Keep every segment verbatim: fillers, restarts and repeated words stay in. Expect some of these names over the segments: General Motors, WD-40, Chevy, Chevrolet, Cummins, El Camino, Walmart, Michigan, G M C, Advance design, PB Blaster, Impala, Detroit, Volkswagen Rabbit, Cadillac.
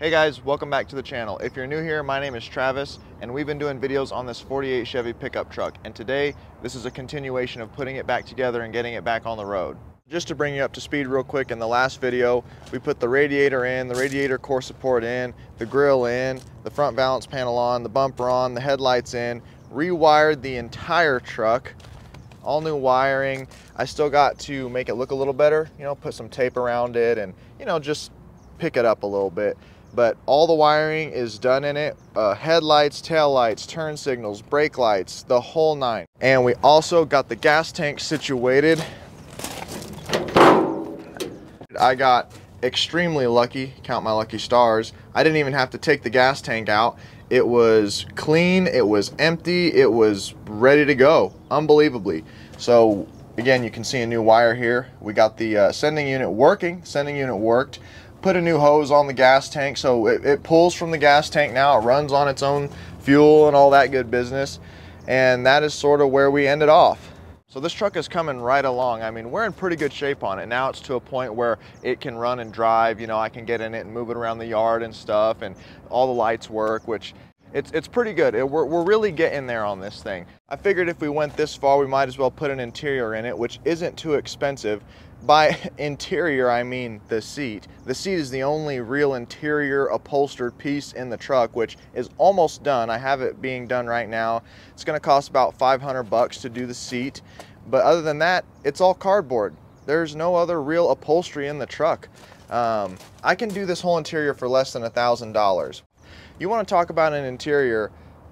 Hey guys, welcome back to the channel. If you're new here, my name is Travis and we've been doing videos on this forty-eight Chevy pickup truck, and today this is a continuation of putting it back together and getting it back on the road. Just to bring you up to speed real quick, in the last video we put the radiator in, the radiator core support in, the grill in, the front balance panel on, the bumper on, the headlights in, rewired the entire truck, all new wiring. I still got to make it look a little better, you know, put some tape around it and, you know, just pick it up a little bit. But all the wiring is done in it, uh, headlights, tail lights, turn signals, brake lights, the whole nine. And we also got the gas tank situated. I got extremely lucky, count my lucky stars. I didn't even have to take the gas tank out. It was clean, it was empty, it was ready to go, unbelievably. So again, you can see a new wire here. We got the uh, sending unit working, sending unit worked. Put a new hose on the gas tank, so it, it pulls from the gas tank now. It runs on its own fuel and all that good business. And that is sort of where we ended off. So this truck is coming right along. I mean, we're in pretty good shape on it. Now it's to a point where it can run and drive. You know, I can get in it and move it around the yard and stuff, and all the lights work, which it's, it's pretty good. It, we're, we're really getting there on this thing. I figured if we went this far, we might as well put an interior in it, which isn't too expensive. By interior, I mean the seat. The seat is the only real interior upholstered piece in the truck, which is almost done. I have it being done right now. It's going to cost about five hundred bucks to do the seat. But other than that, it's all cardboard. There's no other real upholstery in the truck. Um, I can do this whole interior for less than a thousand dollars. You want to talk about an interior.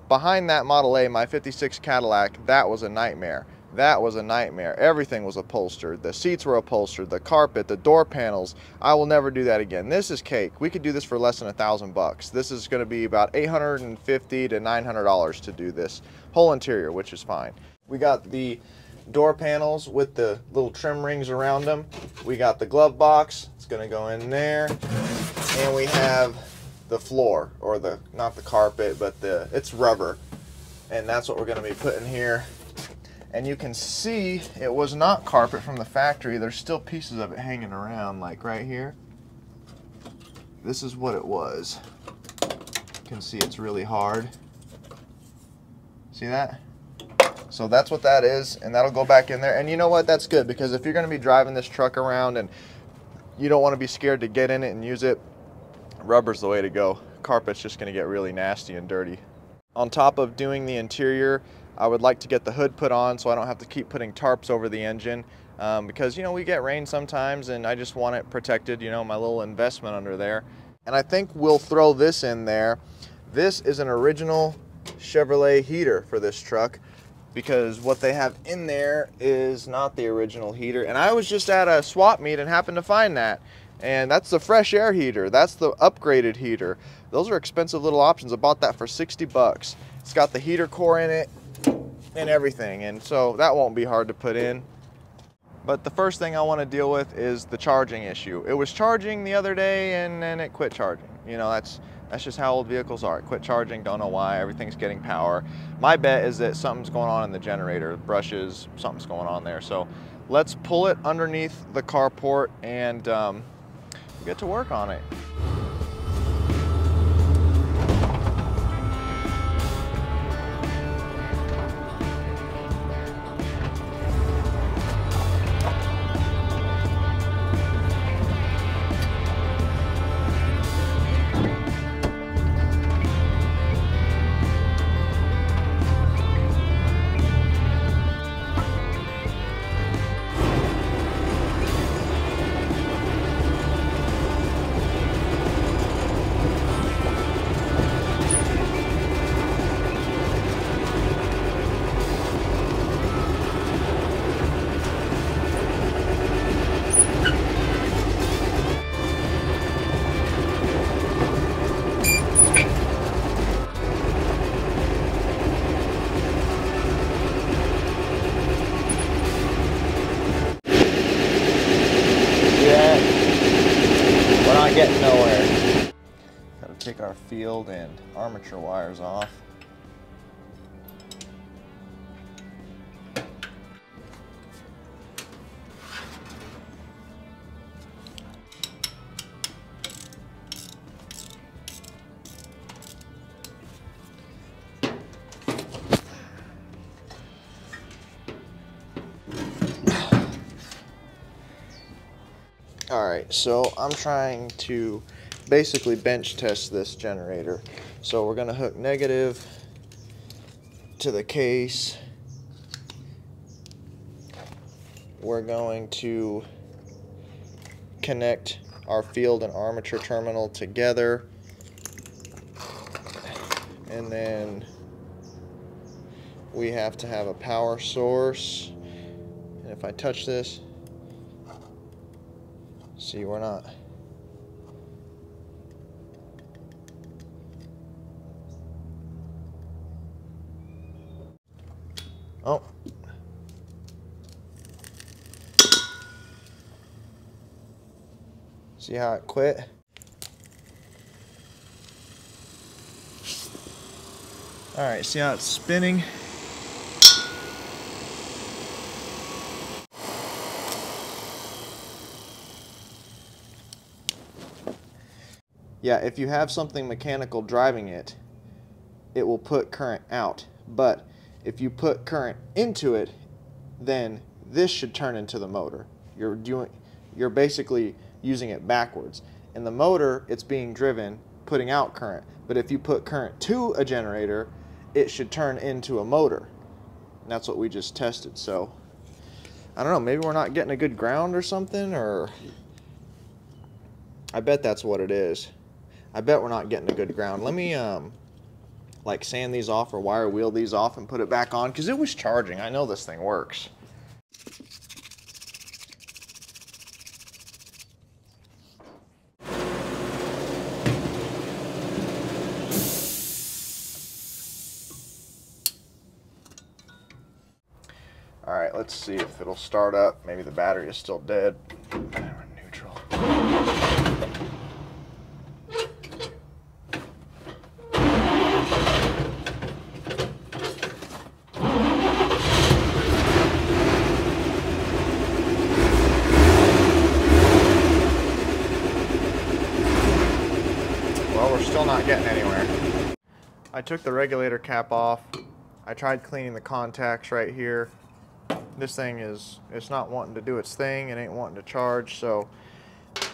Behind that Model A, my fifty-six Cadillac, that was a nightmare. That was a nightmare. Everything was upholstered. The seats were upholstered, the carpet, the door panels. I will never do that again. This is cake. We could do this for less than a thousand bucks. This is going to be about eight hundred fifty to nine hundred dollars to do this whole interior, which is fine. We got the door panels with the little trim rings around them. We got the glove box. It's going to go in there. And we have the floor, or the, not the carpet, but the, it's rubber. And that's what we're going to be putting here. And you can see it was not carpet from the factory. There's still pieces of it hanging around, like right here. This is what it was. You can see it's really hard. See that? So that's what that is, and that'll go back in there. And you know what? That's good, because if you're going to be driving this truck around and you don't want to be scared to get in it and use it, rubber's the way to go. Carpet's just going to get really nasty and dirty. On top of doing the interior, I would like to get the hood put on so I don't have to keep putting tarps over the engine, um, because, you know, we get rain sometimes and I just want it protected, you know, my little investment under there. And I think we'll throw this in there. This is an original Chevrolet heater for this truck, because what they have in there is not the original heater. And I was just at a swap meet and happened to find that. And that's the fresh air heater. That's the upgraded heater. Those are expensive little options. I bought that for sixty bucks. It's got the heater core in it and everything, and so that won't be hard to put in. But the first thing I want to deal with is the charging issue. It was charging the other day and then it quit charging. You know, that's that's just how old vehicles are. It quit charging, don't know why. Everything's getting power. My bet is that something's going on in the generator, brushes, something's going on there. So let's pull it underneath the carport and um, get to work on it. Getting nowhere. Gotta take our field and armature wires off. right, so I'm trying to basically bench test this generator. So we're going to hook negative to the case. We're going to connect our field and armature terminal together, and then we have to have a power source. And if I touch this, see, we're not oh see how it quit? All right, see how it's spinning? Yeah, if you have something mechanical driving it, it will put current out. But if you put current into it, then this should turn into the motor. You're doing, you're basically using it backwards. In the motor, it's being driven, putting out current. But if you put current to a generator, it should turn into a motor. And that's what we just tested. So I don't know, maybe we're not getting a good ground or something, or I bet that's what it is. I bet we're not getting a good ground. Let me um like sand these off or wire wheel these off and put it back on, because it was charging. I know this thing works. Alright, let's see if it'll start up. Maybe the battery is still dead. We're neutral. Well, we're still not getting anywhere. I took the regulator cap off. I tried cleaning the contacts right here. This thing is, it's not wanting to do its thing. It ain't wanting to charge, so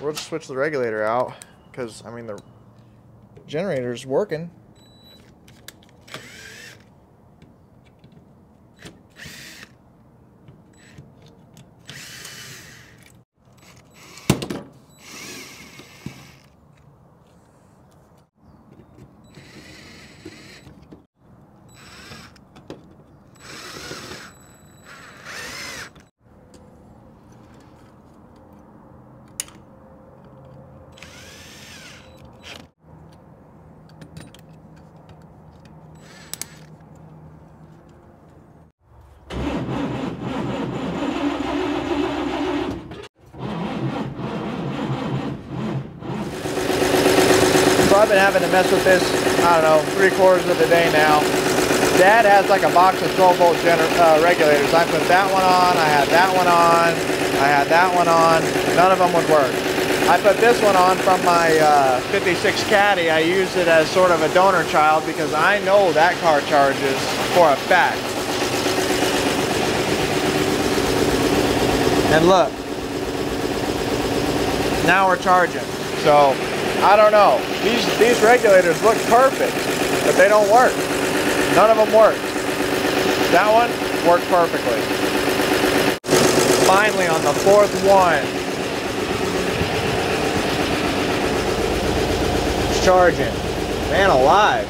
we'll just switch the regulator out, because, I mean, the generator's working. I've been having to mess with this, I don't know, three quarters of the day now. Dad has like a box of twelve volt uh, regulators. I put that one on, I had that one on, I had that one on. None of them would work. I put this one on from my uh, fifty-six Caddy. I used it as sort of a donor child, because I know that car charges for a fact. And look, now we're charging. So, I don't know. These these regulators look perfect, but they don't work. None of them worked. That one worked perfectly. Finally, on the fourth one, it's charging. Man alive.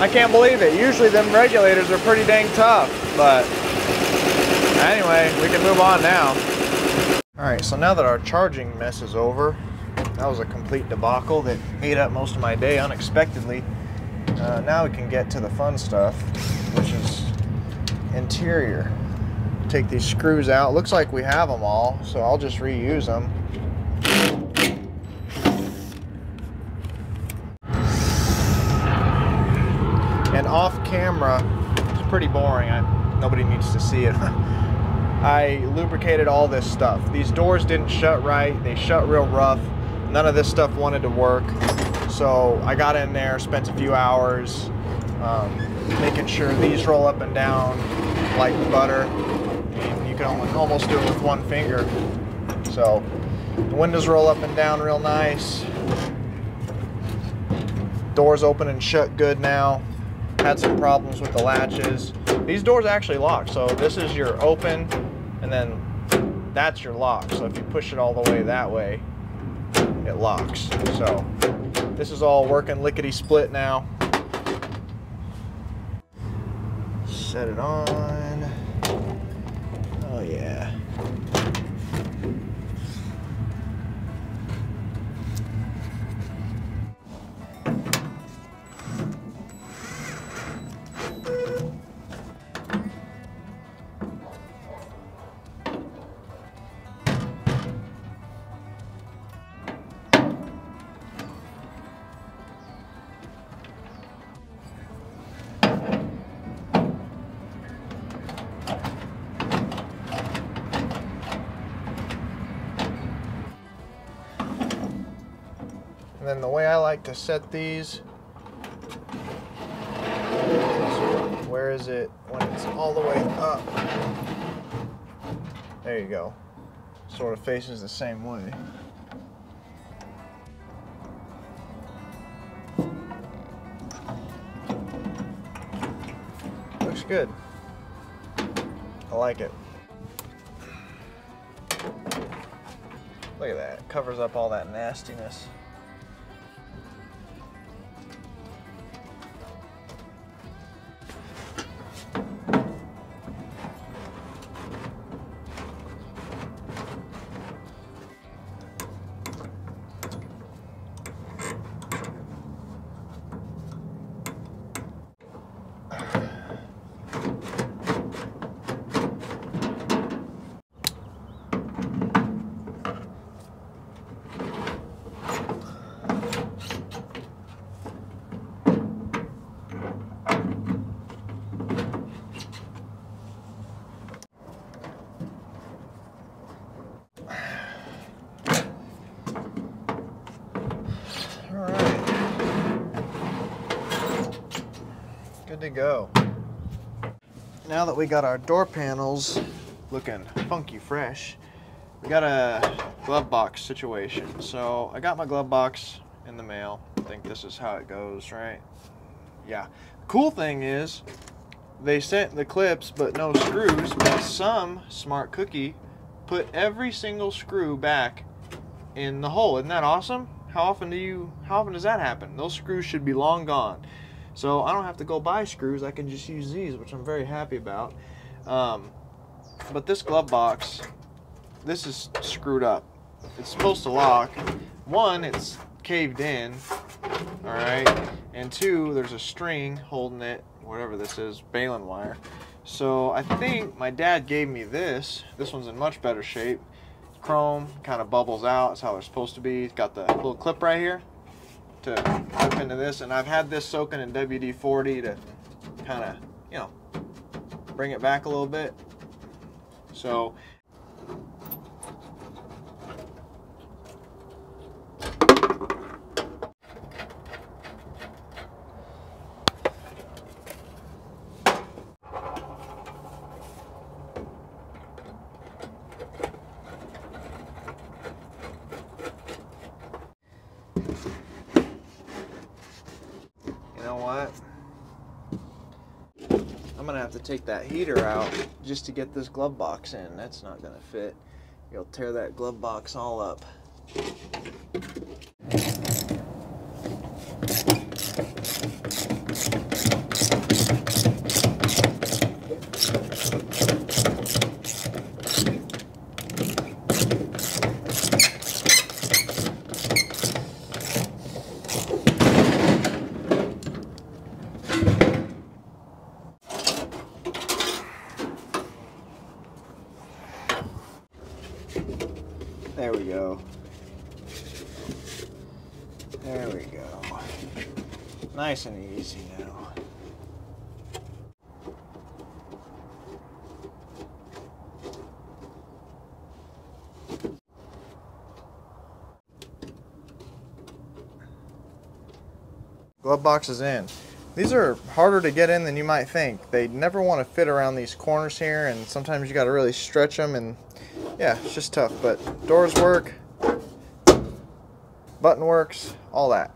I can't believe it. Usually them regulators are pretty dang tough, but anyway, we can move on now. All right, so now that our charging mess is over, that was a complete debacle that ate up most of my day unexpectedly. Uh, now we can get to the fun stuff, which is interior. Take these screws out. Looks like we have them all, so I'll just reuse them. And off camera, it's pretty boring. I, nobody needs to see it. I lubricated all this stuff. These doors didn't shut right. They shut real rough. None of this stuff wanted to work, so I got in there, spent a few hours um, making sure these roll up and down like butter. You can almost do it with one finger. So The windows roll up and down real nice. Doors open and shut good now. Had some problems with the latches. These doors actually lock, so this is your open and then that's your lock. So if you push it all the way that way, it locks. So this is all working lickety-split now. Set it on. Oh yeah. And the way I like to set these, where is it when it's all the way up? There you go. Sort of faces the same way. Looks good. I like it. Look at that. It covers up all that nastiness. To go. Now that we got our door panels looking funky fresh, we got a glove box situation. So I got my glove box in the mail. I think this is how it goes, right? Yeah. The cool thing is they sent the clips but no screws, but some smart cookie put every single screw back in the hole. Isn't that awesome? How often do you how often does that happen? Those screws should be long gone. So I don't have to go buy screws, I can just use these, which I'm very happy about. Um, but this glove box, this is screwed up. It's supposed to lock. One, it's caved in, all right? And two, there's a string holding it, whatever this is, baling wire. So I think my dad gave me this. This one's in much better shape. Chrome, kind of bubbles out, that's how they're supposed to be. It's got the little clip right here to clip into this, and I've had this soaking in W D forty to kind of, you know, bring it back a little bit. So to take that heater out just to get this glove box in. That's not gonna fit. You'll tear that glove box all up. There we go. There we go. Nice and easy now. Glove box is in. These are harder to get in than you might think. They never want to fit around these corners here, and sometimes you got to really stretch them, and yeah, it's just tough, but doors work, button works, all that.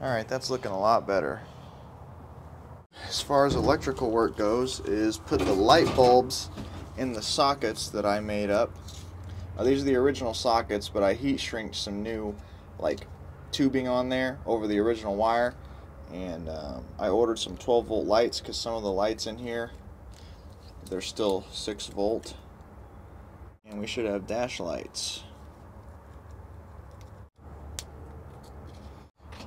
All right, that's looking a lot better. As far as electrical work goes, is put the light bulbs in the sockets that I made up. Now, these are the original sockets, but I heat shrinked some new like tubing on there over the original wire, and um, I ordered some twelve volt lights because some of the lights in here, they're still six volt, and we should have dash lights.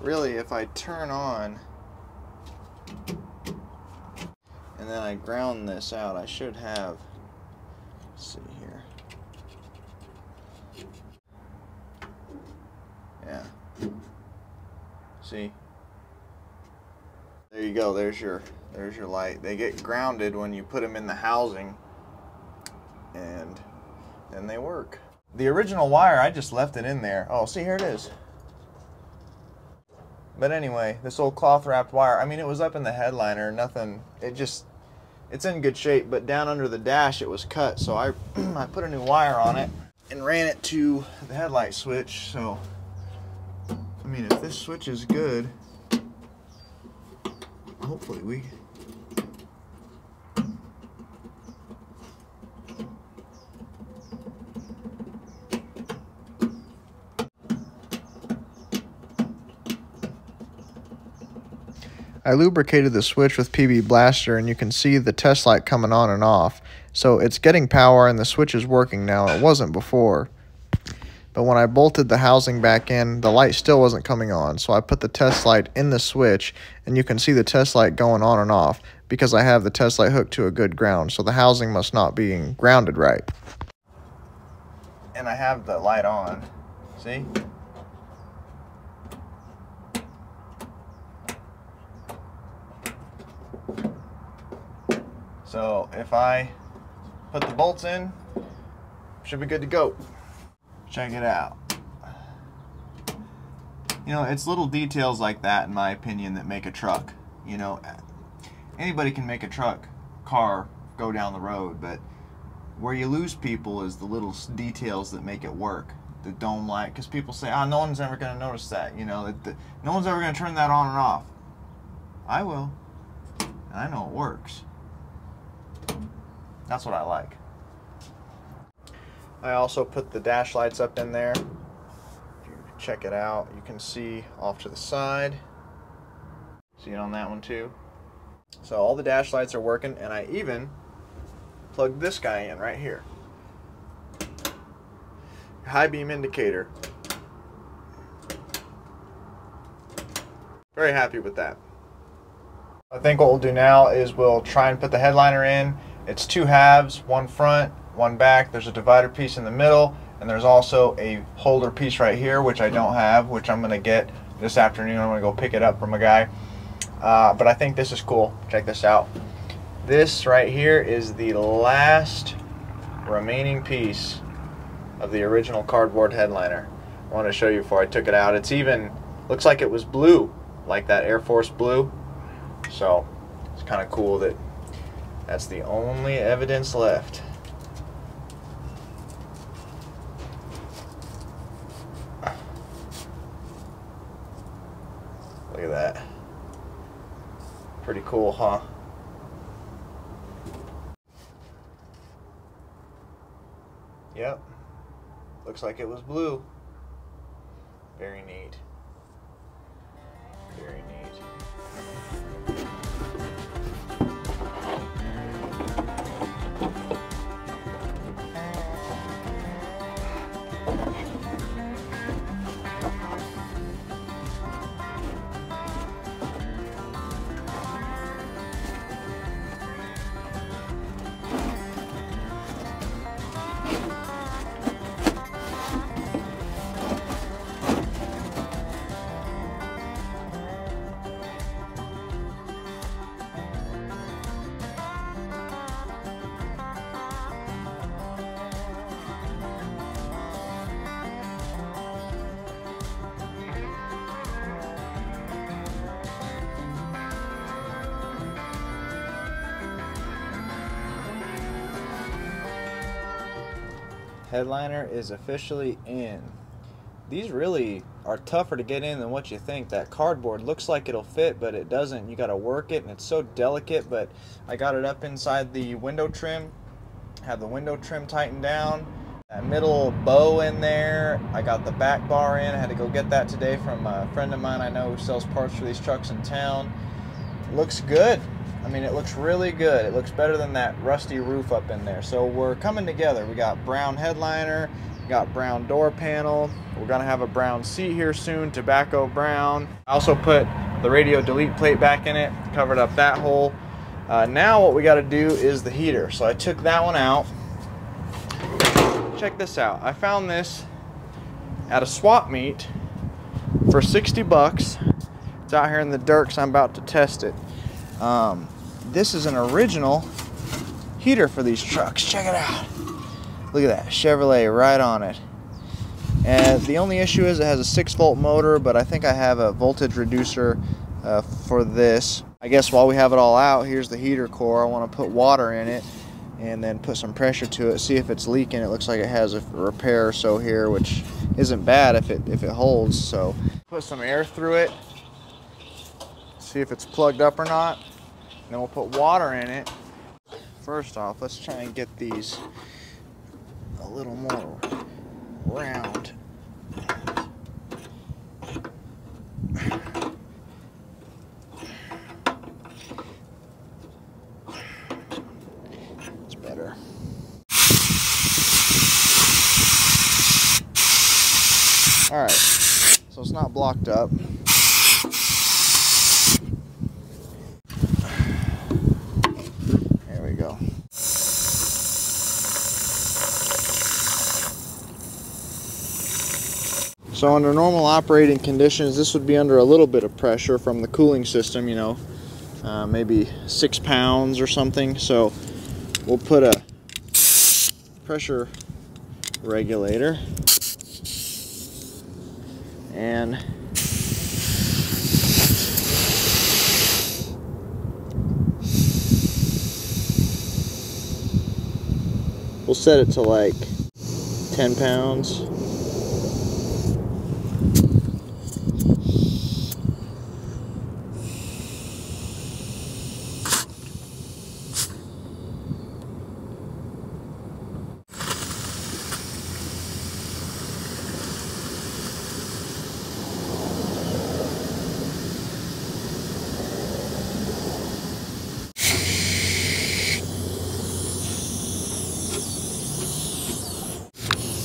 Really, if I turn on and then I ground this out, I should have, let's see here, yeah, see, there you go, there's your, there's your light. They get grounded when you put them in the housing, and then they work. The original wire, I just left it in there. Oh, see, here it is. But anyway, this old cloth wrapped wire, I mean, it was up in the headliner, nothing, it just, it's in good shape, but down under the dash it was cut, so I, I put a new wire on it and ran it to the headlight switch. So, I mean, if this switch is good, hopefully we, I lubricated the switch with P B Blaster, and you can see the test light coming on and off. So it's getting power and the switch is working now. It wasn't before. But when I bolted the housing back in, the light still wasn't coming on. So I put the test light in the switch, and you can see the test light going on and off because I have the test light hooked to a good ground. So the housing must not be grounded right. And I have the light on. See? So if I put the bolts in, should be good to go. Check it out. You know, it's little details like that, in my opinion, that make a truck. You know, anybody can make a truck, car, go down the road, but where you lose people is the little details that make it work. The dome light, because people say, oh, no one's ever going to notice that. You know, that the, no one's ever going to turn that on and off. I will. And I know it works. That's what I like. I also put the dash lights up in there. If you check it out, you can see off to the side. See it on that one too. So all the dash lights are working, and I even plugged this guy in right here. High beam indicator. Very happy with that. I think what we'll do now is we'll try and put the headliner in. It's two halves, one front, one back. There's a divider piece in the middle, and there's also a holder piece right here, which I don't have, which I'm going to get this afternoon. I'm going to go pick it up from a guy. Uh, but I think this is cool. Check this out. This right here is the last remaining piece of the original cardboard headliner. I wanted to show you before I took it out. It's even, looks like it was blue, like that Air Force blue. So it's kind of cool that that's the only evidence left. Look at that. Pretty cool, huh? Yep. Looks like it was blue. Very neat. Very neat. headliner is officially in. These really are tougher to get in than what you think. That cardboard looks like it'll fit, but it doesn't. You gotta work it, and it's so delicate, but I got it up inside the window trim. Have the window trim tightened down. That middle bow in there. I got the back bar in. I had to go get that today from a friend of mine I know who sells parts for these trucks in town. It looks good. I mean, it looks really good. It looks better than that rusty roof up in there. So we're coming together. We got brown headliner. Got brown door panel. We're gonna have a brown seat here soon, tobacco brown. I also put the radio delete plate back in it, covered up that hole. Uh, now what we got to do is the heater. So I took that one out. Check this out. I found this at a swap meet for sixty bucks. It's out here in the dirt, so I'm about to test it. Um, this is an original heater for these trucks. Check it out. Look at that, Chevrolet right on it. And the only issue is it has a six volt motor, but I think I have a voltage reducer uh, for this. I guess while we have it all out, here's the heater core. I wanna put water in it and then put some pressure to it, see if it's leaking. It looks like it has a repair or so here, which isn't bad if it, if it holds, so. Put some air through it, see if it's plugged up or not. And then we'll put water in it. First off, let's try and get these a little more round. It's better. All right, so it's not blocked up. There we go. So under normal operating conditions, this would be under a little bit of pressure from the cooling system, you know, uh, maybe six pounds or something. So we'll put a pressure regulator and we'll set it to like ten pounds.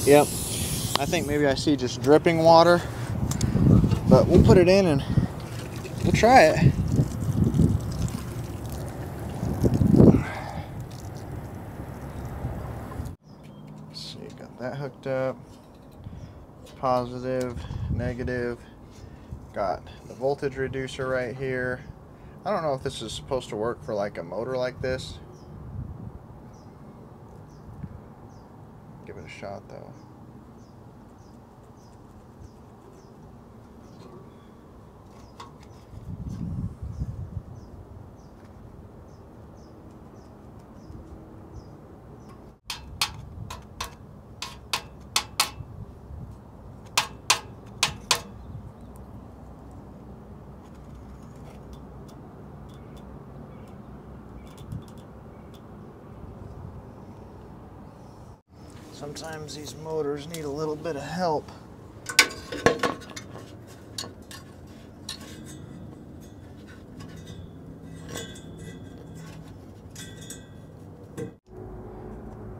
Yep, I think maybe I see just dripping water, but we'll put it in and we'll try it. Let's see, got that hooked up, positive, negative, got the voltage reducer right here. I don't know if this is supposed to work for like a motor like this. Give it a shot though. Sometimes these motors need a little bit of help.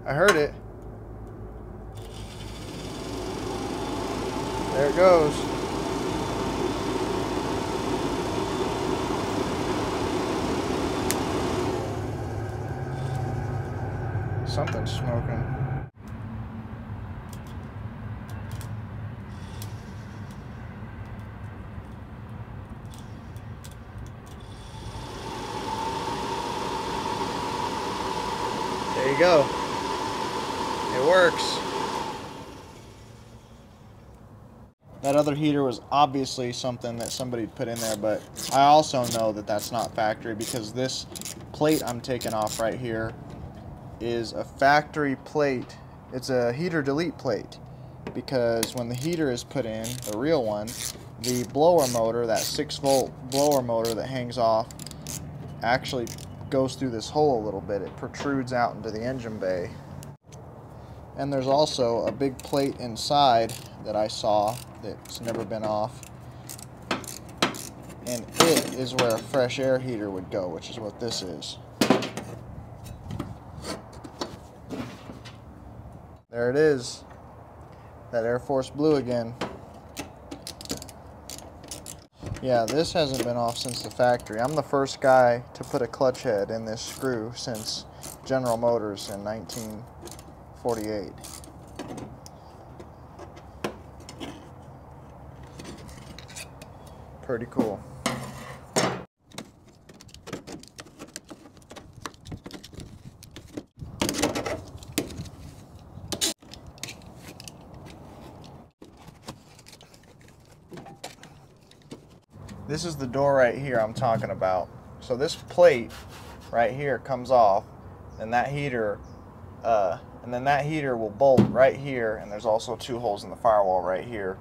I heard it. There it goes. Something's smoking. There you go. It works. That other heater was obviously something that somebody put in there, but I also know that that's not factory because this plate I'm taking off right here is a factory plate It's a heater delete plate, because when the heater is put in, the real one, the blower motor, that six volt blower motor that hangs off, actually goes through this hole a little bit. It protrudes out into the engine bay. And there's also a big plate inside that I saw that's never been off. And it is where a fresh air heater would go, which is what this is. There it is. That Air Force Blue again. Yeah, this hasn't been off since the factory. I'm the first guy to put a clutch head in this screw since General Motors in nineteen forty-eight. Pretty cool. This is the door right here I'm talking about. So this plate right here comes off, and that heater, uh, and then that heater will bolt right here, and there's also two holes in the firewall right here.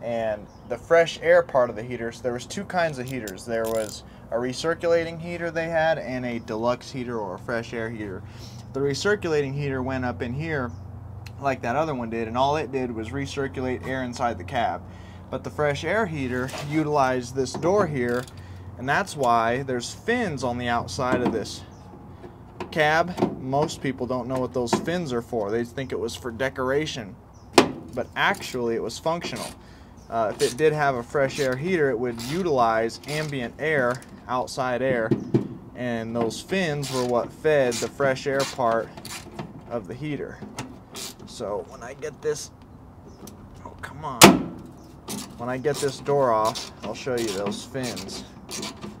And the fresh air part of the heaters, there was two kinds of heaters. There was a recirculating heater they had, and a deluxe heater or a fresh air heater. The recirculating heater went up in here like that other one did, and all it did was recirculate air inside the cab. But the fresh air heater utilized this door here, and that's why there's fins on the outside of this cab. Most people don't know what those fins are for. They think it was for decoration, but actually it was functional. Uh, if it did have a fresh air heater, it would utilize ambient air, outside air, and those fins were what fed the fresh air part of the heater. So when I get this, oh come on. When I get this door off, I'll show you those fins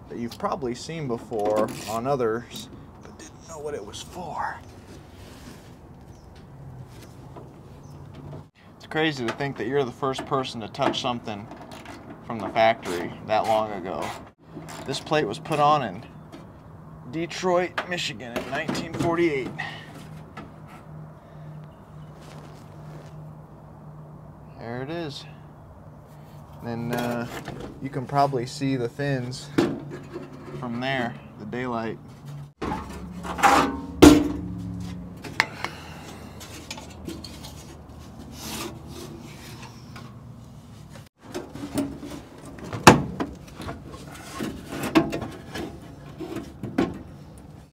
that you've probably seen before on others, but didn't know what it was for. It's crazy to think that you're the first person to touch something from the factory that long ago. This plate was put on in Detroit, Michigan in nineteen forty-eight. There it is. Then uh, you can probably see the fins from there, the daylight.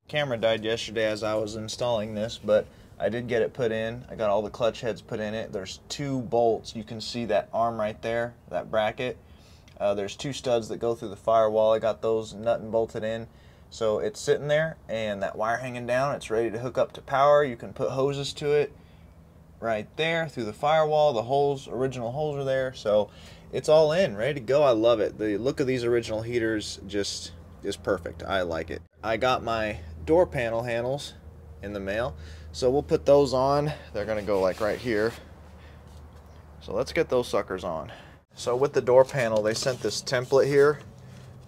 Camera died yesterday as I was installing this, but I did get it put in. I got all the clutch heads put in it. There's two bolts. You can see that arm right there, that bracket. Uh, there's two studs that go through the firewall. I got those nut and bolted in. So it's sitting there, and that wire hanging down, it's ready to hook up to power. You can put hoses to it right there through the firewall. The holes, original holes are there. So it's all in, ready to go. I love it. The look of these original heaters just is perfect. I like it. I got my door panel handles in the mail. So we'll put those on. They're gonna go like right here. So let's get those suckers on. So with the door panel, they sent this template here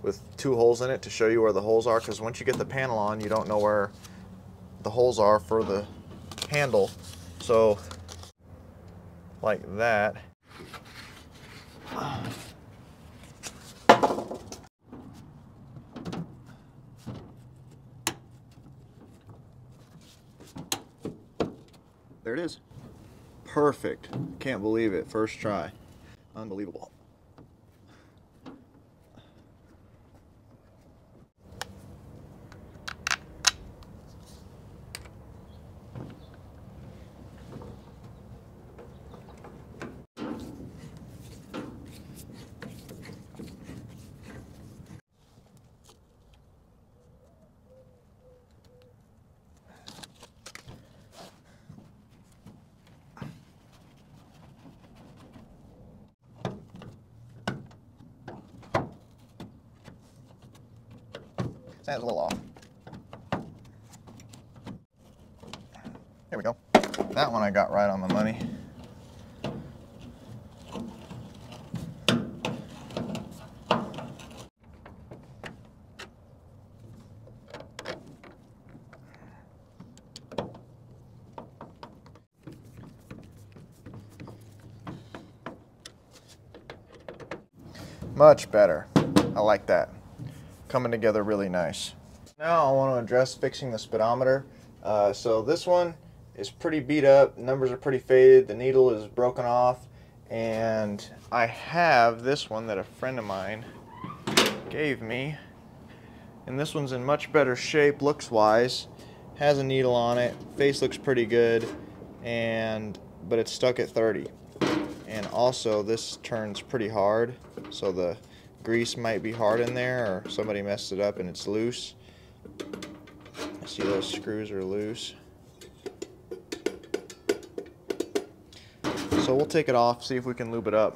with two holes in it to show you where the holes are, because once you get the panel on, you don't know where the holes are for the handle. So like that. There it is. Perfect. Can't believe it. First try. Unbelievable. That's a little off. Here we go. That one I got right on the money. Much better. I like that. Coming together really nice. Now I want to address fixing the speedometer. Uh, so this one is pretty beat up, numbers are pretty faded, the needle is broken off, and I have this one that a friend of mine gave me, and this one's in much better shape looks wise, has a needle on it, face looks pretty good, and but it's stuck at thirty. And also this turns pretty hard, so the grease might be hard in there, or somebody messed it up and it's loose. I see those screws are loose. So we'll take it off, see if we can lube it up.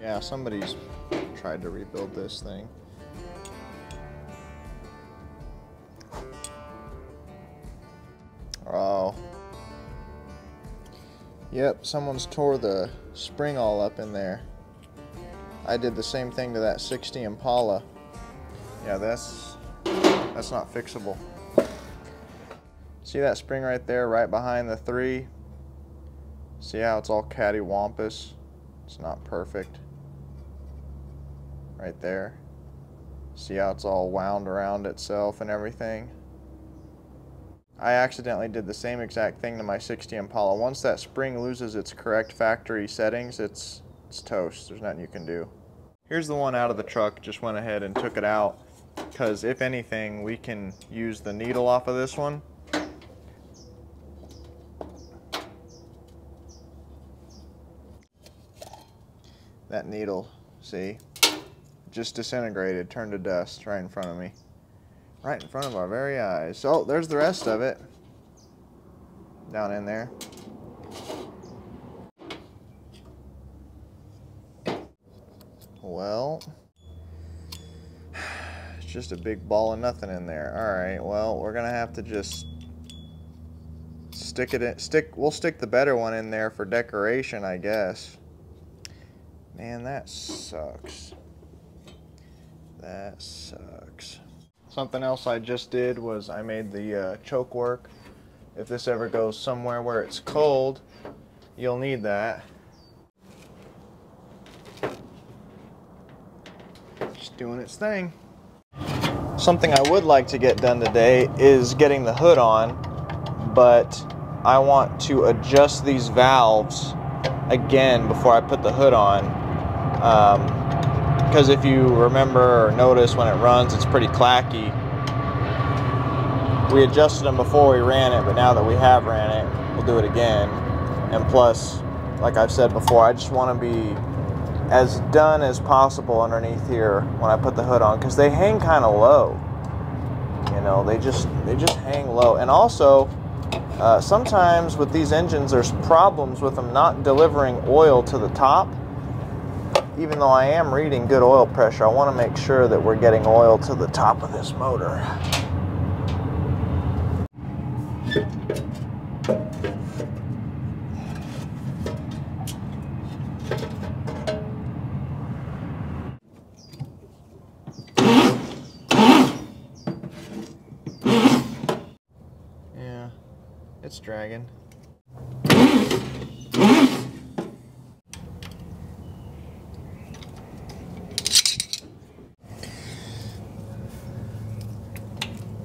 Yeah, somebody's tried to rebuild this thing. Oh. Yep, someone's tore the spring all up in there. I did the same thing to that sixty Impala. Yeah, that's, that's not fixable. See that spring right there, right behind the three? See how it's all cattywampus? It's not perfect. Right there. See how it's all wound around itself and everything? I accidentally did the same exact thing to my sixty Impala. Once that spring loses its correct factory settings, it's, it's toast. There's nothing you can do. Here's the one out of the truck. Just went ahead and took it out because if anything, we can use the needle off of this one. That needle, see? Just disintegrated, turned to dust right in front of me. Right in front of our very eyes. Oh, there's the rest of it. Down in there. Well, it's just a big ball of nothing in there. Alright, well, we're gonna have to just stick it in, stick, we'll stick the better one in there for decoration, I guess. Man, that sucks. That sucks. Something else I just did was I made the uh, choke work. If this ever goes somewhere where it's cold, you'll need that. Just doing its thing. Something I would like to get done today is getting the hood on, but I want to adjust these valves again before I put the hood on. Um, Because if you remember or notice when it runs, it's pretty clacky. We adjusted them before we ran it, but now that we have ran it, we'll do it again. And plus, like I've said before, I just want to be as done as possible underneath here when I put the hood on, because they hang kind of low. You know, they just they just hang low. And also, uh, sometimes with these engines, there's problems with them not delivering oil to the top. Even though I am reading good oil pressure, I want to make sure that we're getting oil to the top of this motor. Yeah, it's dragging.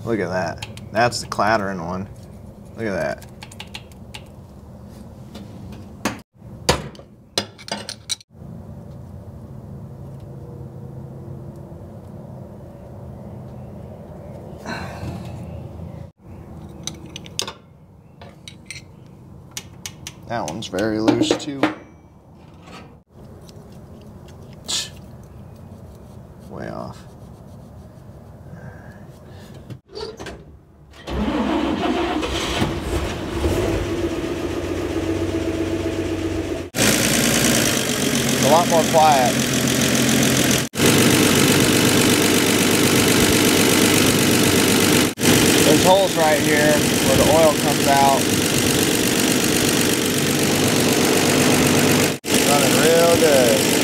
Look at that. That's the clattering one. Look at that. That one's very loose too. Way off. A lot more quiet. There's holes right here where the oil comes out. It's running real good.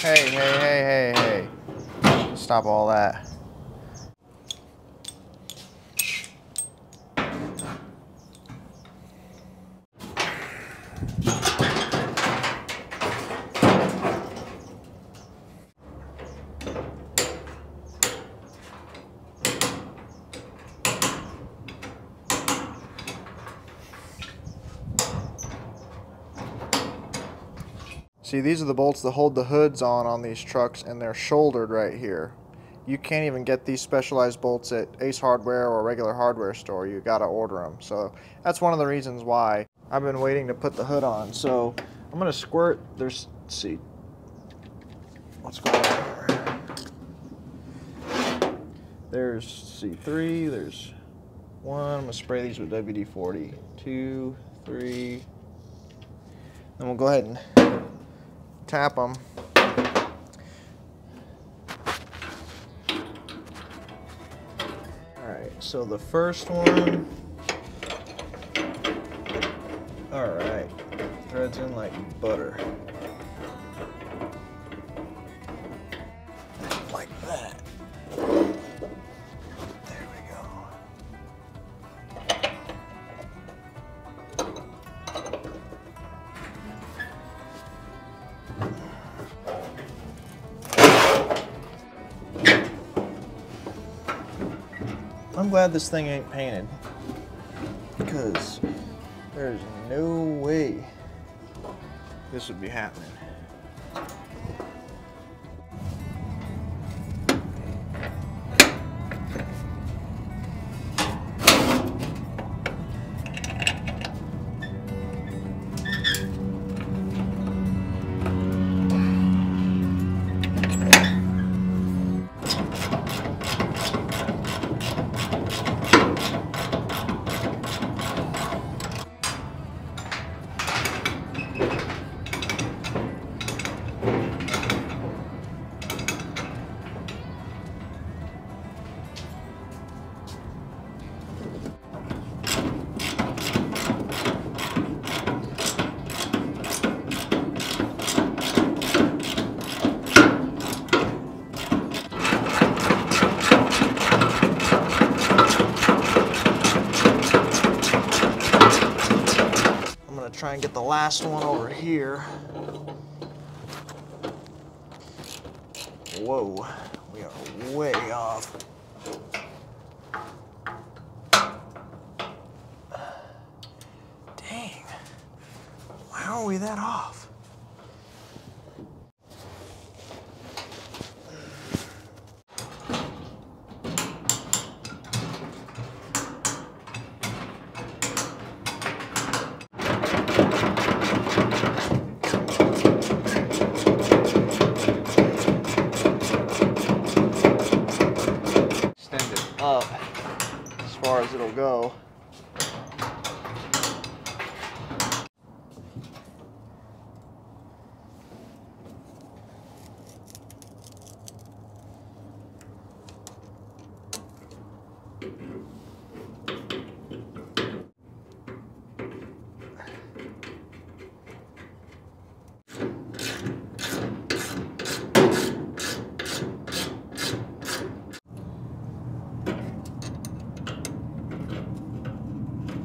Hey, hey, hey, hey, hey. Stop all that. See, these are the bolts that hold the hoods on on these trucks, and they're shouldered right here. You can't even get these specialized bolts at Ace Hardware or a regular hardware store. You gotta order them. So that's one of the reasons why I've been waiting to put the hood on. So I'm gonna squirt. There's, let's see, what's going on here? There's C three. There's one. I'm gonna spray these with W D forty. Two, three. Then we'll go ahead and tap them. Alright, so the first one, alright, threads in like butter. Like that. There we go. I'm glad this thing ain't painted, because there's no way this would be happening. Try and get the last one over here. Whoa, we are way off. Dang, why are we that off? It'll go.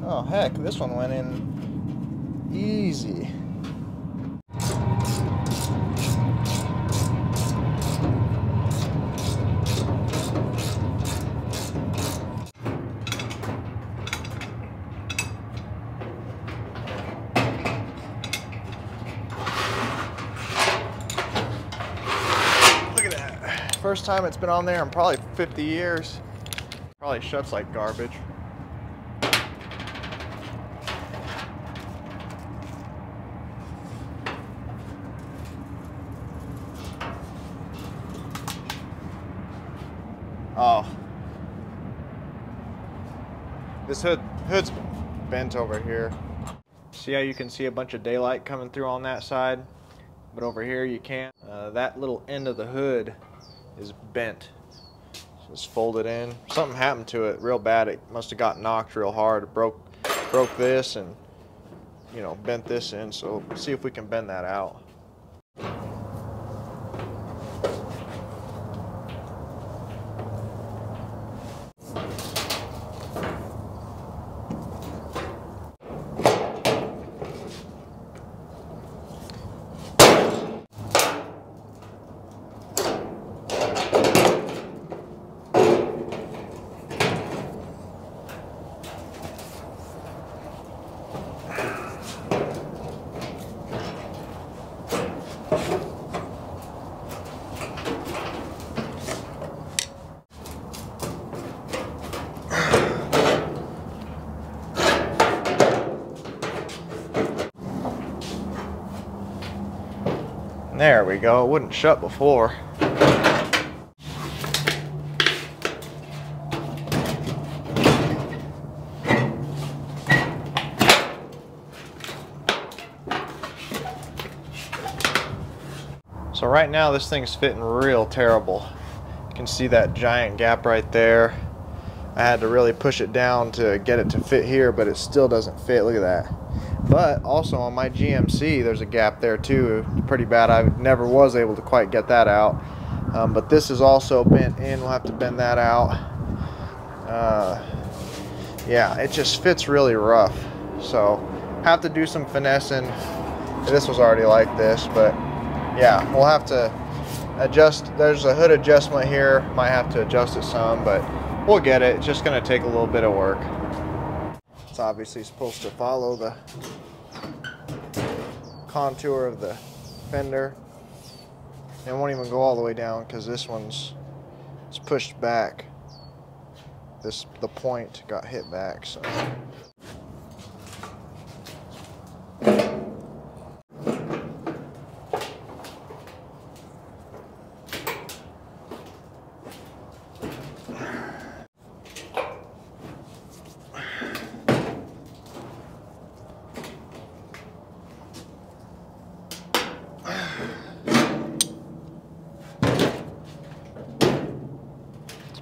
Oh heck, this one went in easy. Look at that. First time it's been on there in probably fifty years. Probably shuts like garbage. Oh. This hood hood's bent over here. See how you can see a bunch of daylight coming through on that side? But over here you can't. Uh, that little end of the hood is bent. Just folded in. Something happened to it real bad. It must have got knocked real hard. It broke, broke this and, you know, bent this in. So let's see if we can bend that out. There we go, it wouldn't shut before. So right now this thing's fitting real terrible. You can see that giant gap right there. I had to really push it down to get it to fit here, but it still doesn't fit, look at that. But also on my G M C, there's a gap there too, pretty bad. I never was able to quite get that out. Um, but this is also bent in, we'll have to bend that out. Uh, yeah, it just fits really rough. So, have to do some finessing. This was already like this, but yeah, we'll have to adjust. There's a hood adjustment here, might have to adjust it some, but we'll get it. It's just gonna take a little bit of work. It's obviously supposed to follow the contour of the fender. It won't even go all the way down because this one's it's pushed back. This the point got hit back, so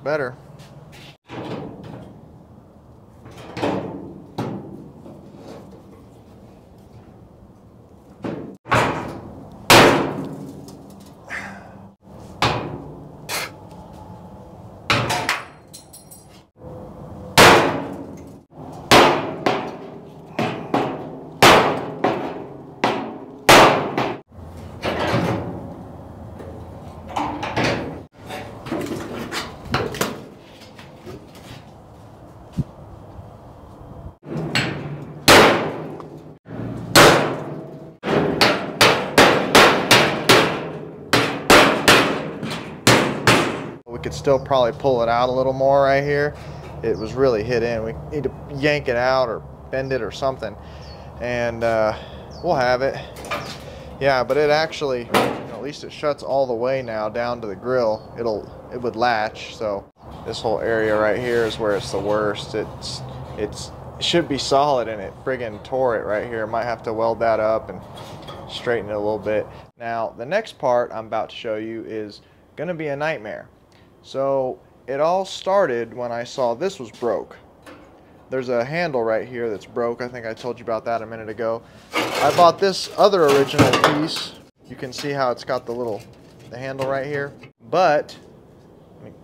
better. Could still probably pull it out a little more right here. It was really hit in. We need to yank it out or bend it or something, and uh, we'll have it. Yeah, but it actually, at least it shuts all the way now down to the grill. It'll it would latch. So this whole area right here is where it's the worst. It's it's it should be solid, and it friggin' tore it right here. Might have to weld that up and straighten it a little bit. Now the next part I'm about to show you is gonna be a nightmare. So it all started when I saw this was broke. There's a handle right here that's broke. I think I told you about that a minute ago. I bought this other original piece. You can see how it's got the little the handle right here. But let me,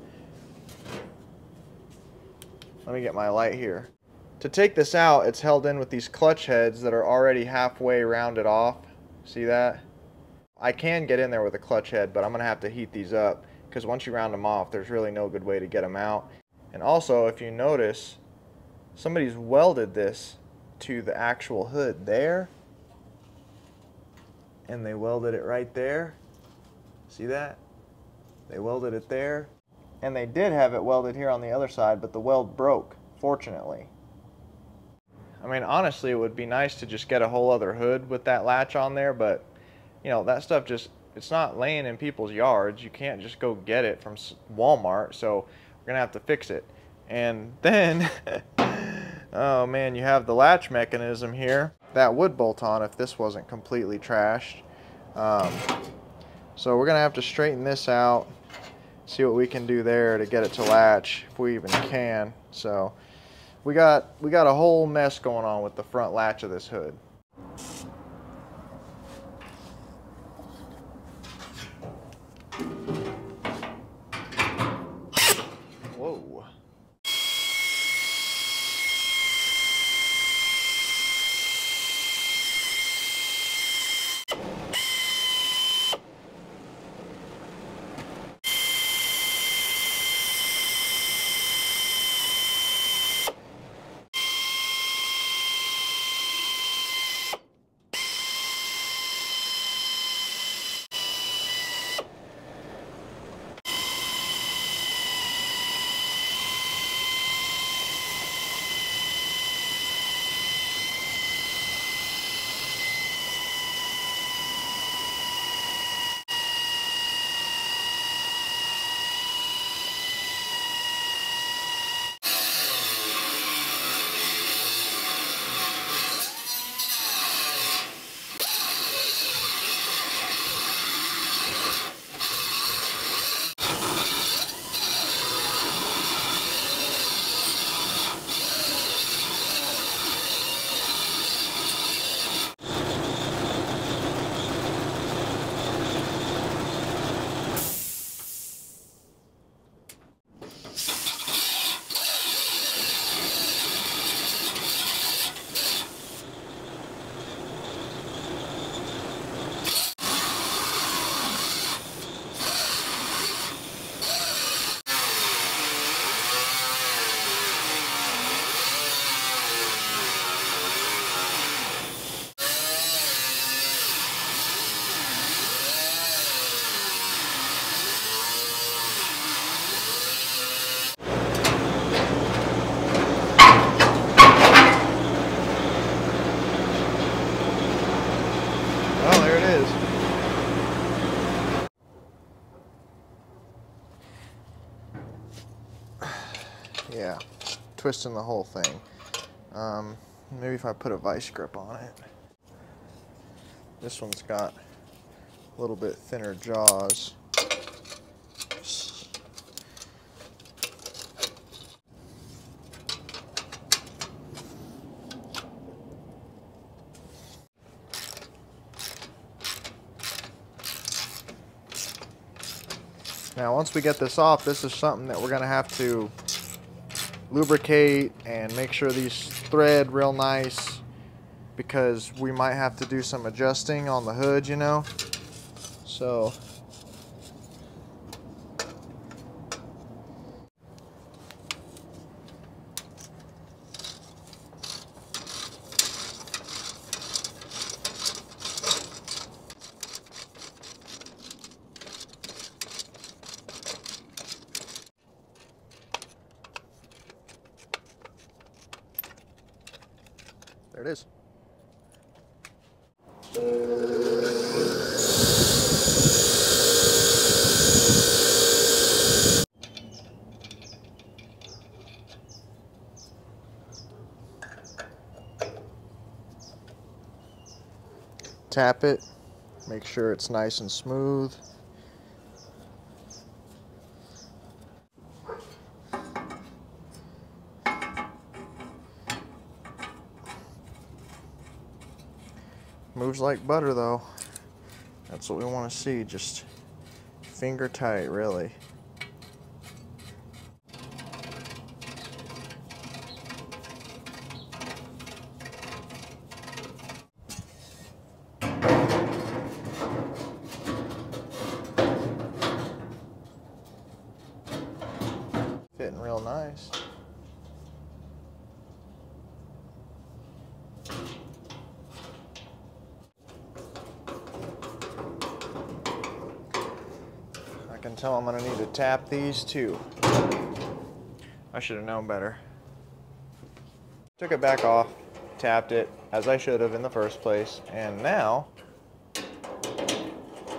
let me get my light here. To take this out, it's held in with these clutch heads that are already halfway rounded off. See that? I can get in there with a clutch head, but I'm gonna have to heat these up, because once you round them off, there's really no good way to get them out. And also, if you notice, somebody's welded this to the actual hood there, and they welded it right there. See that? They welded it there, and they did have it welded here on the other side, but the weld broke, fortunately. I mean, honestly, it would be nice to just get a whole other hood with that latch on there, but you know, that stuff just, it's not laying in people's yards. You can't just go get it from Walmart. So You're gonna have to fix it. And then, oh man, you have the latch mechanism here. That would bolt on if this wasn't completely trashed. Um, so we're gonna have to straighten this out, see what we can do there to get it to latch, if we even can. So we got, we got a whole mess going on with the front latch of this hood. Yeah, twisting the whole thing. Um, maybe if I put a vice grip on it. This one's got a little bit thinner jaws. Now, once we get this off, this is something that we're gonna have to lubricate and make sure these thread real nice, because we might have to do some adjusting on the hood, you know. So there it is. Tap it, make sure it's nice and smooth. Moves like butter though. That's what we want to see, just finger tight really. Fitting real nice. So I'm gonna need to tap these too. I should have known better. Took it back off, tapped it, as I should have in the first place, and now,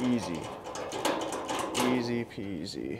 easy, easy peasy.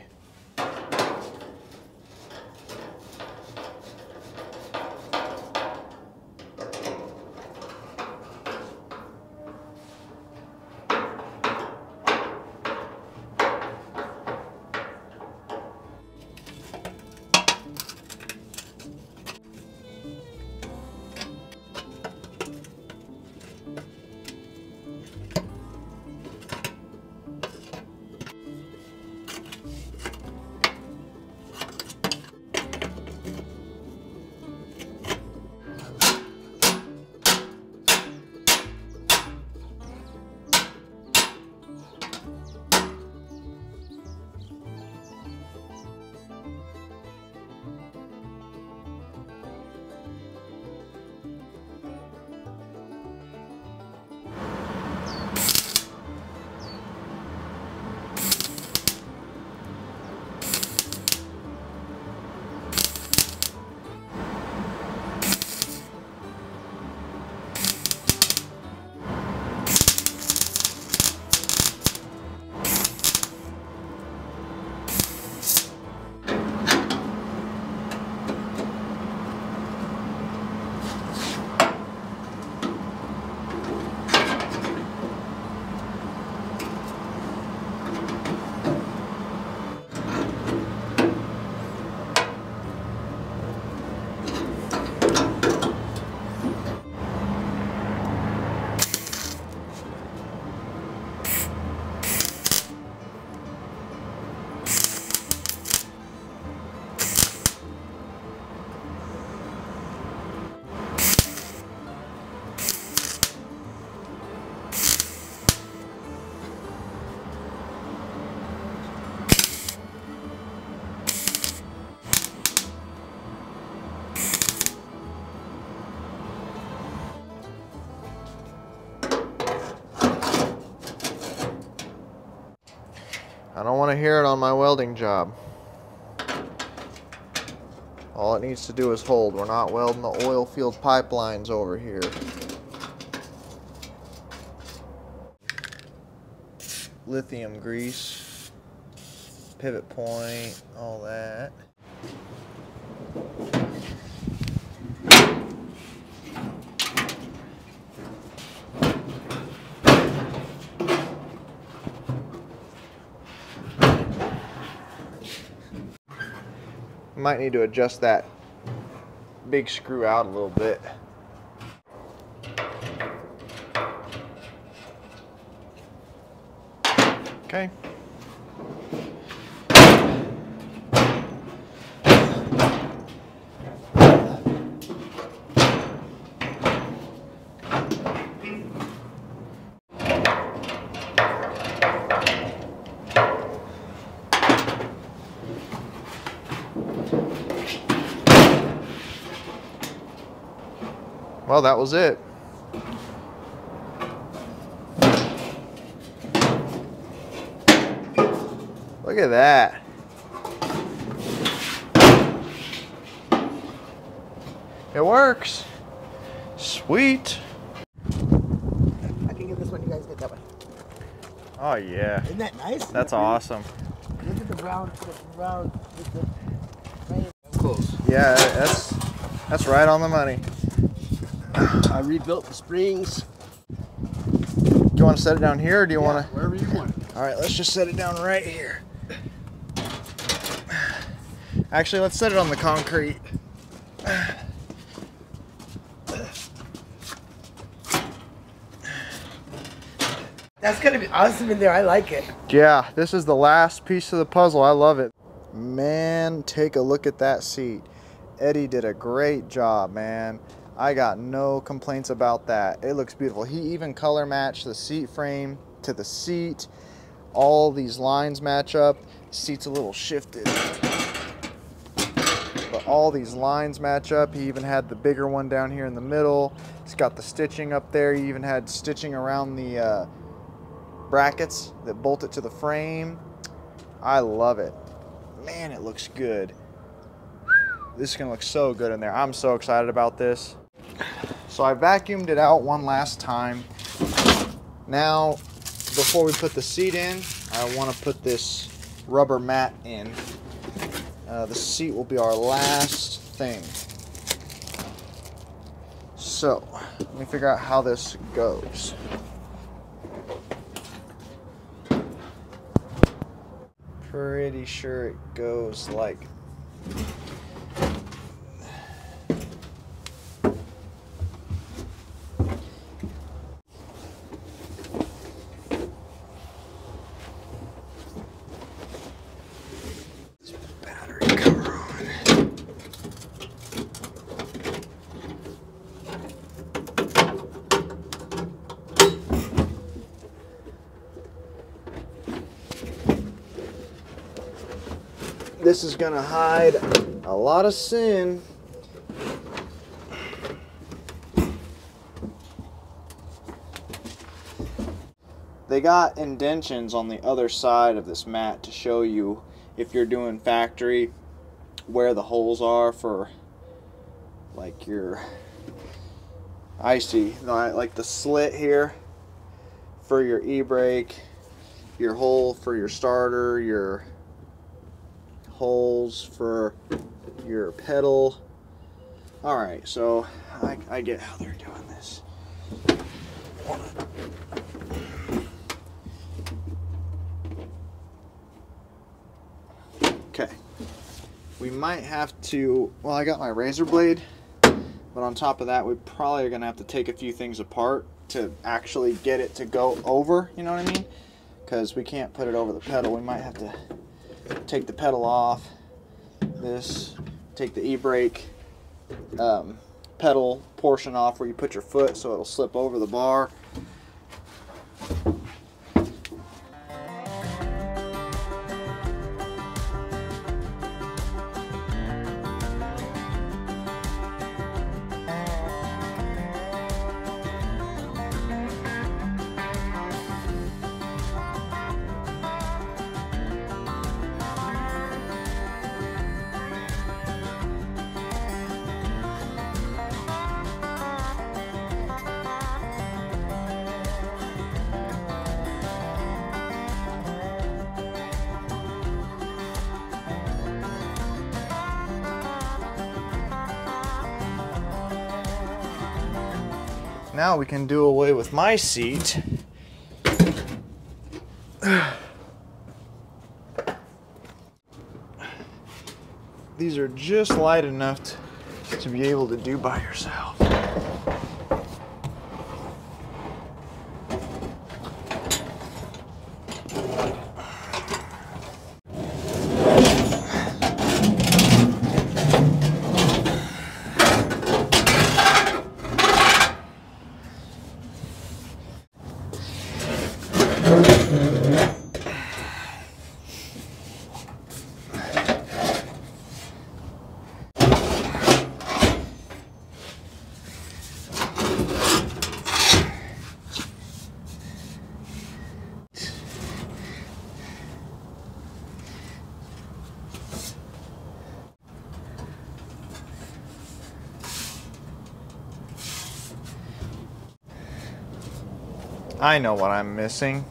I don't want to hear it on my welding job. All it needs to do is hold. We're not welding the oil field pipelines over here. Lithium grease, pivot point, all that. Might need to adjust that big screw out a little bit. Okay. Well, that was it. Look at that. It works. Sweet. I can give this one, you guys get that one. Oh yeah. Isn't that nice? That's awesome. Look at the brown, the brown, the close. Yeah, that's that's right on the money. I rebuilt the springs. Do you want to set it down here, or do you yeah, want to? Wherever you want it. All right, let's just set it down right here. Actually, let's set it on the concrete. That's going to be awesome in there. I like it. Yeah, this is the last piece of the puzzle. I love it. Man, take a look at that seat. Eddie did a great job, man. I got no complaints about that. It looks beautiful. He even color matched the seat frame to the seat. All these lines match up. The seat's a little shifted, but all these lines match up. He even had the bigger one down here in the middle. It's got the stitching up there. He even had stitching around the uh, brackets that bolt it to the frame. I love it. Man, it looks good. This is gonna look so good in there. I'm so excited about this. So I vacuumed it out one last time. Now, before we put the seat in, I wanna put this rubber mat in. Uh, the seat will be our last thing. So, let me figure out how this goes. Pretty sure it goes like this is gonna hide a lot of sin. They got indentions on the other side of this mat to show you, if you're doing factory, where the holes are for like your icy, like the slit here for your e-brake, your hole for your starter, your holes for your pedal. All right, so I, I get how they're doing this. Okay, we might have to, well, I got my razor blade, but on top of that, we probably are gonna have to take a few things apart to actually get it to go over, you know what I mean? Because we can't put it over the pedal. We might have to take the pedal off, this, take the e-brake um, pedal portion off where you put your foot so it'll slip over the bar. Now we can do away with my seat. These are just light enough to, to be able to do by yourself. I know what I'm missing.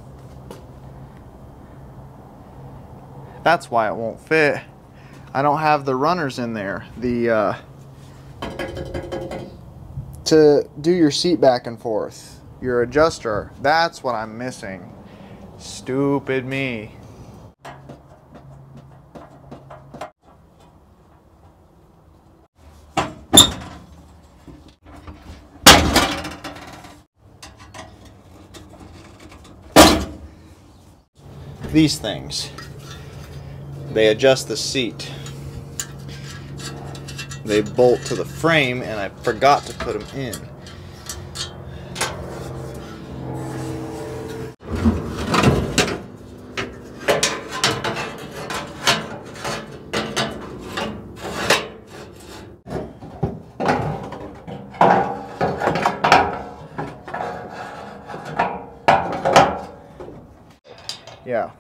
That's why it won't fit. I don't have the runners in there. The uh, to do your seat back and forth, your adjuster. That's what I'm missing. Stupid me. These things, they adjust the seat, they bolt to the frame, and I forgot to put them in. Yeah.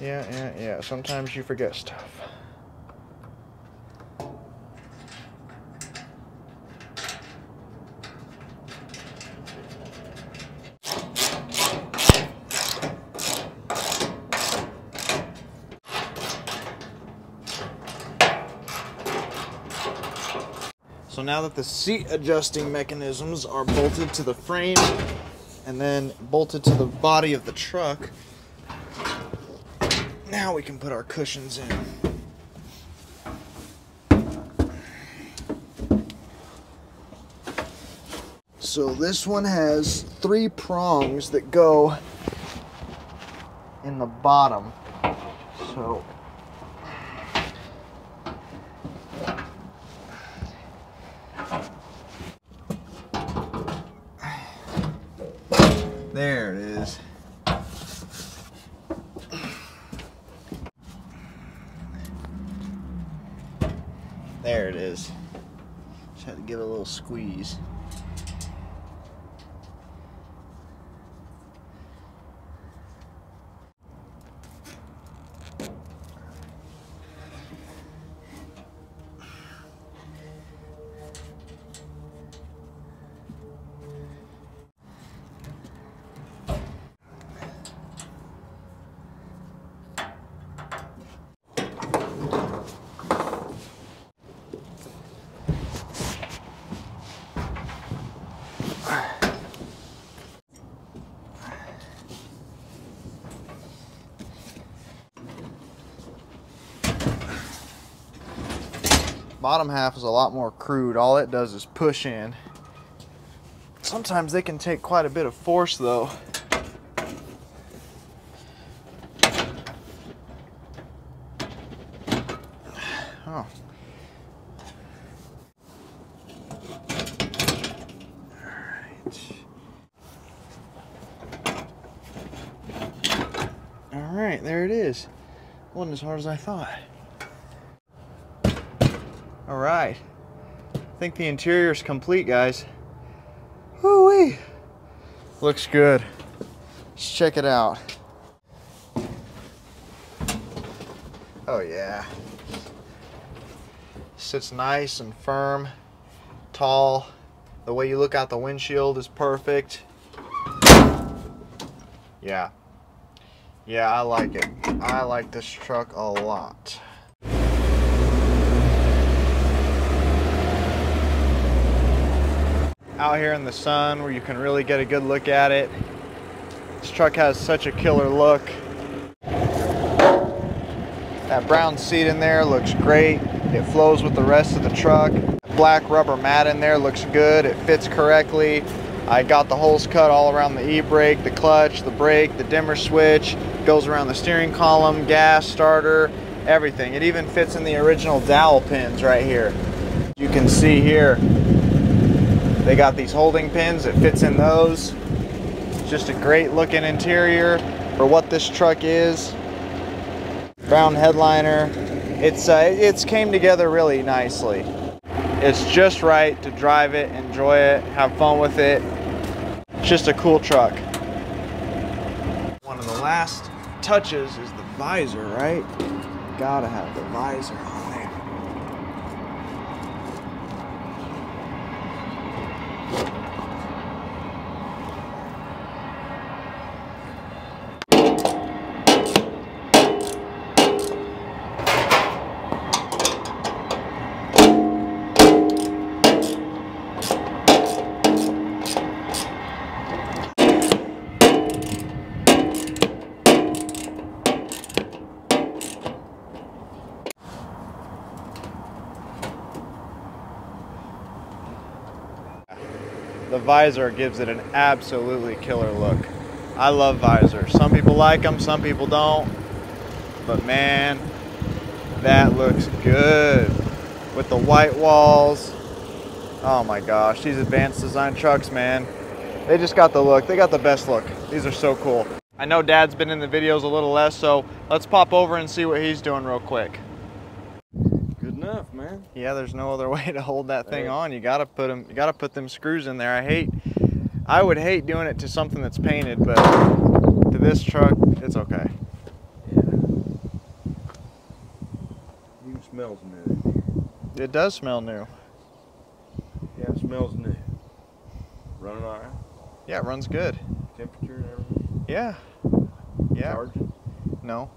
Yeah, yeah, yeah. Sometimes you forget stuff. So now that the seat adjusting mechanisms are bolted to the frame, and then bolted to the body of the truck, now we can put our cushions in. So this one has three prongs that go in the bottom. So there it is. There it is. Just had to give it a little squeeze. Bottom half is a lot more crude. All it does is push in. Sometimes they can take quite a bit of force though. Oh. Alright. Alright, there it is. Wasn't as hard as I thought. All right, I think the interior is complete, guys. Woo-wee. Looks good. Let's check it out. Oh yeah. Sits nice and firm, tall. The way you look out the windshield is perfect. Yeah. Yeah, I like it. I like this truck a lot. out here in the sun where you can really get a good look at it. This truck has such a killer look. That brown seat in there looks great. It flows with the rest of the truck. Black rubber mat in there looks good. It fits correctly. I got the holes cut all around the e-brake, the clutch, the brake, the dimmer switch. Goes around the steering column, gas, starter, everything. It even fits in the original dowel pins right here. You can see here, they got these holding pins. It fits in those. It's just a great looking interior for what this truck is. Brown headliner. It's uh, it's came together really nicely. It's just right to drive it, enjoy it, have fun with it. It's just a cool truck. One of the last touches is the visor, right? Gotta have the visor on . The visor gives it an absolutely killer look. I love visors. Some people like them, some people don't. But man, that looks good. With the white walls. Oh my gosh, these advanced design trucks, man. They just got the look. They got the best look. These are so cool. I know Dad's been in the videos a little less, so let's pop over and see what he's doing real quick. Enough, man. Yeah, there's no other way to hold that thing on. You gotta put them. You gotta put them screws in there. I hate. I would hate doing it to something that's painted, but to this truck, it's okay. Yeah. Even smells new. It does smell new. Yeah, it smells new. Running all right. Yeah, it runs good. Temperature and everything. Yeah. Yeah. Charging? No.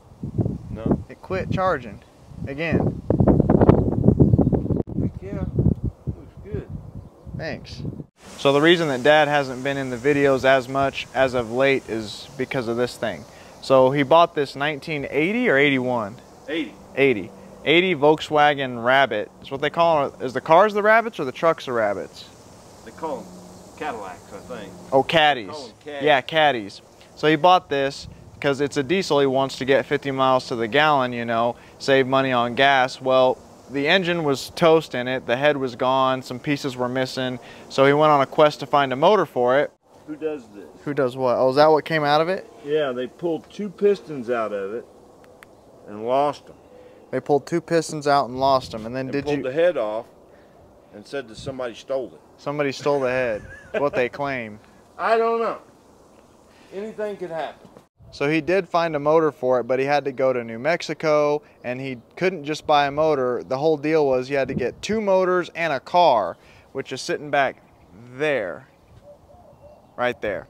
No. It quit charging. Again. Thanks. So the reason that Dad hasn't been in the videos as much as of late is because of this thing. So he bought this nineteen eighty or eighty-one? eighty. eighty. eighty Volkswagen Rabbit. That's what they call it. Is the cars the Rabbits or the trucks the Rabbits? They call them Cadillacs, I think. Oh, caddies. They call them caddies. Yeah, caddies. So he bought this because it's a diesel. He wants to get fifty miles to the gallon, you know, save money on gas. Well, the engine was toast in it, the head was gone, some pieces were missing, so he went on a quest to find a motor for it. Who does this? Who does what? Oh, is that what came out of it? Yeah, they pulled two pistons out of it and lost them. They pulled two pistons out and lost them, and then and did pulled you... pulled the head off and said that somebody stole it. Somebody stole the head, what they claim. I don't know. Anything could happen. So he did find a motor for it, but he had to go to New Mexico, and he couldn't just buy a motor. The whole deal was he had to get two motors and a car, which is sitting back there, right there.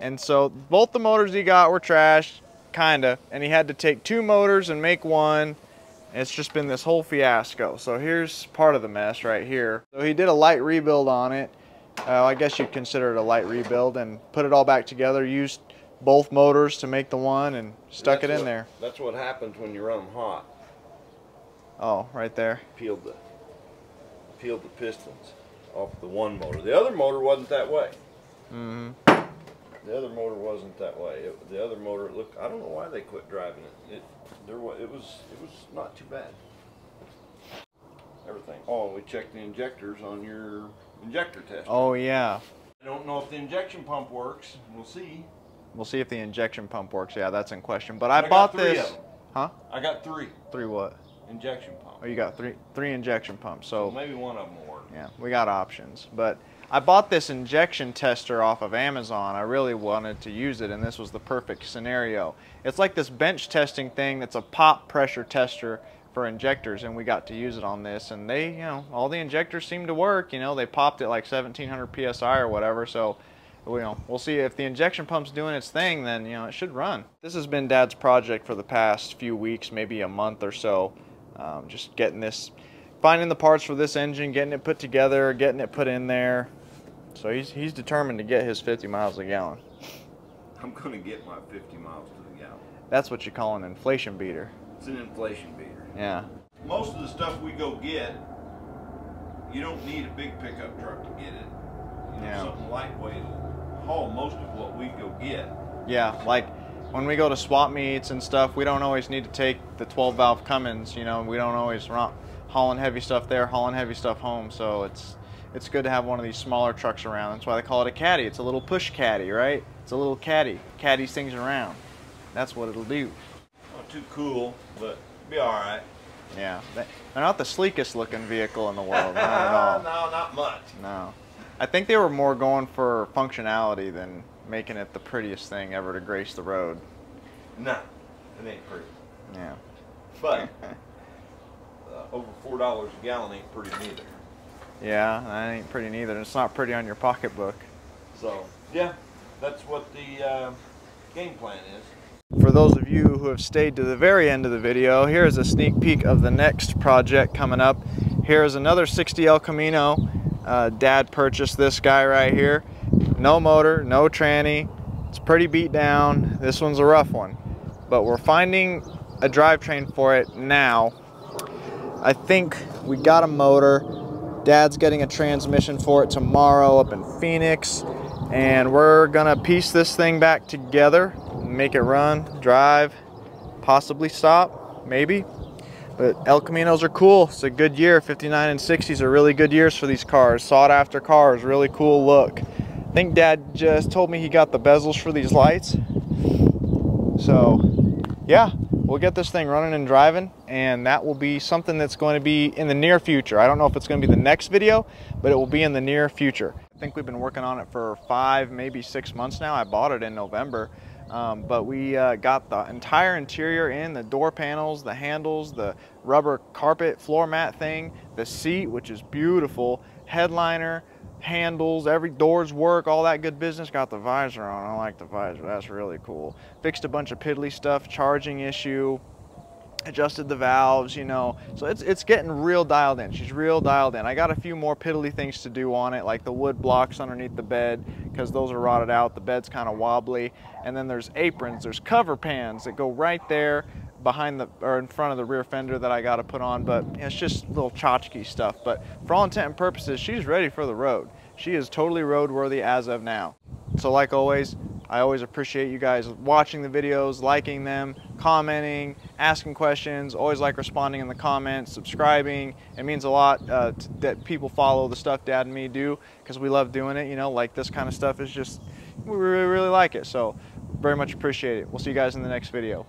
And so both the motors he got were trashed, kinda, and he had to take two motors and make one. It's just been this whole fiasco. So here's part of the mess right here. So he did a light rebuild on it. Uh, I guess you'd consider it a light rebuild, and put it all back together, used both motors to make the one and stuck it in there. That's what happens when you run them hot. Oh, right there. Peeled the, peeled the pistons off the one motor. The other motor wasn't that way. Mm-hmm. The other motor wasn't that way. It, the other motor, look, I don't know why they quit driving it. It, there was, it was, it was not too bad. Everything. Oh, we checked the injectors on your injector test. Oh yeah. I don't know if the injection pump works. We'll see. We'll see if the injection pump works. Yeah, that's in question. But I, I bought this. Huh? I got three. Three what? Injection pump. Oh, you got three three injection pumps. So, so maybe one of them will work. Yeah, we got options. But I bought this injection tester off of Amazon. I really wanted to use it, and this was the perfect scenario. It's like this bench testing thing that's a pop pressure tester for injectors, and we got to use it on this, and they, you know, all the injectors seemed to work. You know, they popped it like seventeen hundred P S I or whatever, so we'll see if the injection pump's doing its thing, then, you know, it should run. This has been Dad's project for the past few weeks, maybe a month or so. Um, just getting this, finding the parts for this engine, getting it put together, getting it put in there. So he's, he's determined to get his fifty miles a gallon. I'm going to get my fifty miles to the gallon. That's what you call an inflation beater. It's an inflation beater. Yeah. Most of the stuff we go get, you don't need a big pickup truck to get it. You know, yeah. Something lightweight will haul most of what we go get. Yeah, like when we go to swap meets and stuff, we don't always need to take the twelve valve Cummins. You know, we don't always run, hauling heavy stuff there, hauling heavy stuff home. So it's it's good to have one of these smaller trucks around. That's why they call it a caddy. It's a little push caddy, right? It's a little caddy. Caddies things around. That's what it'll do. Not too cool, but be all right. Yeah, they're not the sleekest looking vehicle in the world, not at all. No, not much. No. I think they were more going for functionality than making it the prettiest thing ever to grace the road. No, it ain't pretty. Yeah. But uh, over four dollars a gallon ain't pretty neither. Yeah, that ain't pretty neither. And it's not pretty on your pocketbook. So, yeah, that's what the uh, game plan is. For those of you who have stayed to the very end of the video, here's a sneak peek of the next project coming up. Here's another sixty El Camino. Uh, Dad purchased this guy right here. No motor, no tranny. It's pretty beat down. This one's a rough one. But we're finding a drivetrain for it now. I think we got a motor. Dad's getting a transmission for it tomorrow up in Phoenix. And we're gonna piece this thing back together. Make it run, drive, possibly stop, maybe. But El Caminos are cool. It's a good year. fifty-nine and sixties are really good years for these cars. Sought after cars, really cool look. I think Dad just told me he got the bezels for these lights. So yeah, we'll get this thing running and driving, and that will be something that's going to be in the near future. I don't know if it's going to be the next video, but it will be in the near future. I think we've been working on it for five, maybe six months now. I bought it in November. Um, but we uh, got the entire interior in, the door panels, the handles, the rubber carpet floor mat thing, the seat, which is beautiful, headliner, handles, every doors work, all that good business. Got the visor on. I like the visor. That's really cool. Fixed a bunch of piddly stuff, charging issue, adjusted the valves, you know. So it's, it's getting real dialed in. She's real dialed in. I got a few more piddly things to do on it, like the wood blocks underneath the bed, because those are rotted out. The bed's kind of wobbly. And then there's aprons, there's cover pans that go right there behind the, or in front of the rear fender that I got to put on. But you know, it's just little tchotchke stuff. But for all intent and purposes, she's ready for the road. She is totally roadworthy as of now. So like always, I always appreciate you guys watching the videos, liking them, commenting, asking questions. Always like responding in the comments, subscribing. It means a lot uh, that people follow the stuff Dad and me do, because we love doing it. You know, like this kind of stuff is just, we really, really like it. So very much appreciate it. We'll see you guys in the next video.